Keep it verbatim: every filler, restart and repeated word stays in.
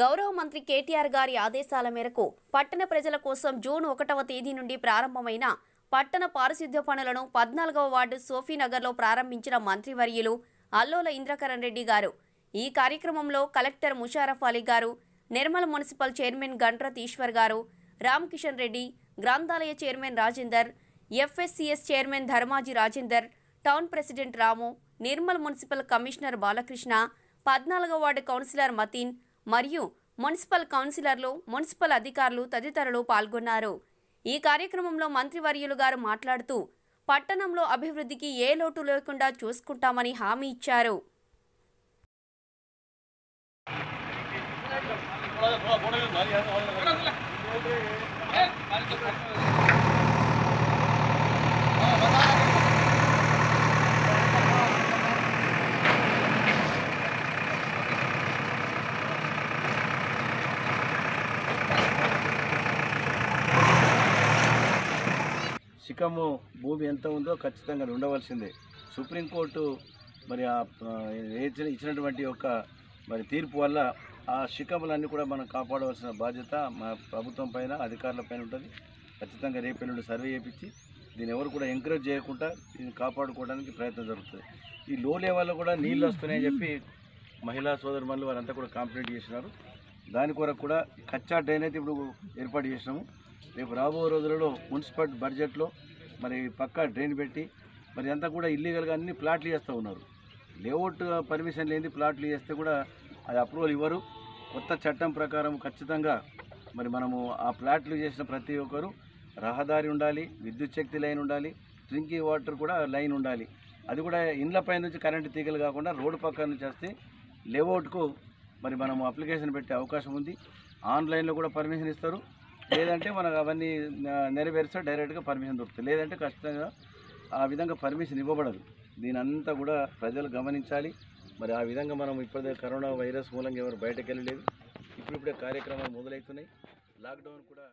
గౌరవ మంత్రి కేటీఆర్ గారి ఆదేశాల మేరకు పట్టణ ప్రజల కోసం జూన్ ఒకటవ తేదీ నుండి ప్రారంభమైన పట్టణ పారిశుద్ధ్య పనులను పద్నాలుగవ వార్డు సోఫీనగర్లో ప్రారంభించిన మంత్రివర్యులు అల్లోల ఇంద్రకరణ్ రెడ్డి గారు। ఈ కార్యక్రమంలో కలెక్టర్ ముషారఫ్ అలీ గారు, నిర్మల్ మున్సిపల్ చైర్మన్ గంట్రత్ ఈశ్వర్ గారు, రామకిషన్ రెడ్డి, గ్రంథాలయ chairman Rajender, FSCS chairman Dharmaji Rajender, town president Ramu, Nirmal municipal commissioner Balakrishna, పద్నాలుగవ వార్డు కౌన్సిలర్ మతిన్ మరియు మున్సిపల్ కౌన్సిలర్లు, మున్సిపల్ అధికారులు తదితరులు పాల్గొన్నారు। ఈ కార్యక్రమంలో మంత్రివర్యులు గారు మాట్లాడుతూ పట్టణంలో అభివృద్ధికి ఏ లోటు లేకుండా చూసుకుంటామని హామీ ఇచ్చారు। సికము భూమి ఎంత ఉందో ఖచ్చితంగా ఉండవలసిందే। సుప్రీంకోర్టు మరి ఇచ్చినటువంటి ఒక మరి తీర్పు వల్ల ఆ శిఖములన్నీ కూడా మనం కాపాడవలసిన బాధ్యత మా ప్రభుత్వం పైన అధికారుల పైన ఉంటుంది। ఖచ్చితంగా రేపటి నుండి సర్వే చేయించి దీన్ని ఎవరు కూడా ఎంకరేజ్ చేయకుండా దీన్ని కాపాడుకోవడానికి ప్రయత్నం జరుగుతుంది। ఈ లో లెవెల్లో కూడా నీళ్ళు వస్తున్నాయని చెప్పి మహిళా సోదరుమణులు వారంతా కూడా కంప్లైంట్ చేసినారు। దాని కొరకు కూడా కచ్చా డ్రైనేజ్ ఇప్పుడు ఏర్పాటు చేసినాము। రేపు రాబో రోజులలో మున్సిపల్ బడ్జెట్లో మరి పక్కా డ్రైన్ పెట్టి మరి అంతా కూడా ఇల్లీగల్గా అన్ని ప్లాట్లు చేస్తూ ఉన్నారు। లేఅవుట్ పర్మిషన్ లేని ప్లాట్లు చేస్తే కూడా అది అప్రూవల్ ఇవ్వరు। కొత్త చట్టం ప్రకారం ఖచ్చితంగా మరి మనము ఆ ప్లాట్లు చేసిన ప్రతి ఒక్కరు రహదారి ఉండాలి, విద్యుత్ శక్తి లైన్ ఉండాలి, డ్రింకింగ్ వాటర్ కూడా లైన్ ఉండాలి। అది కూడా ఇండ్లపై నుంచి కరెంటు తీగలు కాకుండా రోడ్డు పక్కన నుంచి వస్తే లేఅవుట్కు మరి మనము అప్లికేషన్ పెట్టే అవకాశం ఉంది। ఆన్లైన్లో కూడా పర్మిషన్ ఇస్తారు, లేదంటే మనకు అవన్నీ నెరవేరుస్తే డైరెక్ట్గా పర్మిషన్ దొరుకుతుంది, లేదంటే ఖచ్చితంగా ఆ విధంగా పర్మిషన్ ఇవ్వబడదు। దీని అంతా కూడా ప్రజలు గమనించాలి। మరి ఆ విధంగా మనం ఇప్పుడే కరోనా వైరస్ మూలంగా ఎవరు బయటకు వెళ్ళలేదు, ఇప్పుడిప్పుడే కార్యక్రమాలు మొదలవుతున్నాయి, లాక్డౌన్ కూడా